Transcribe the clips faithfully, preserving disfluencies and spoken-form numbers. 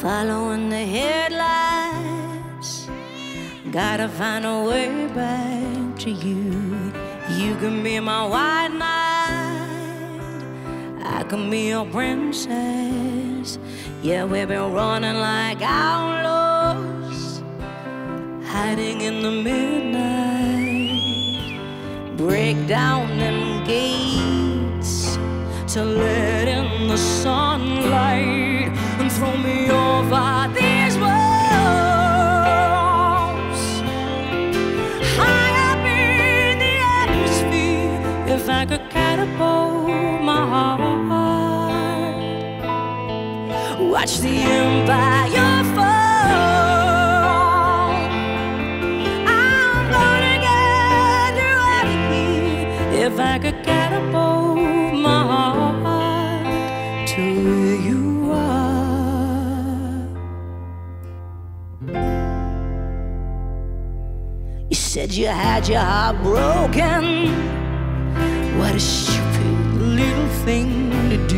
following the headlights. Gotta find a way back to you. You can be my white knight, I can be your princess. Yeah, we've been running like outlaws, hiding in the midnight. Break down them gates to let in the sunlight and throw me over these walls. High up in the atmosphere, if I could catapult my heart, watch the empire fall. I'm gonna get you out of here if I could catapult my heart to where you are. You said you had your heart broken. What a stupid little thing to do.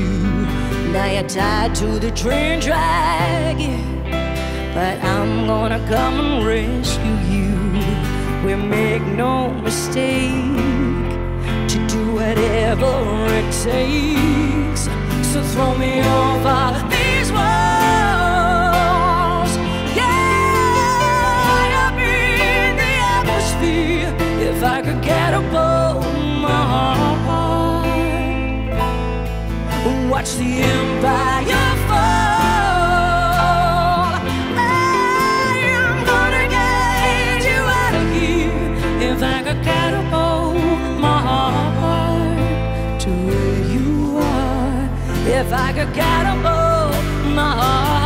Now you're tied to the train track, yeah. But I'm gonna come and rescue you. We make no mistake to do whatever it takes. So throw me over these walls. Yeah, high up in the atmosphere, if I could catapult my heart, watch the empire fall. I am gonna get you out of here if I could catapult my heart to where you are. If I could catapult my heart.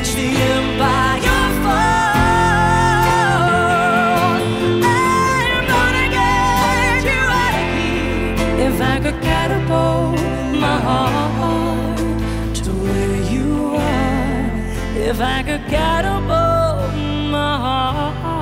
Watch the empire fall. I'm gonna get you out of here if I could catapult my heart to where you are. If I could catapult my heart.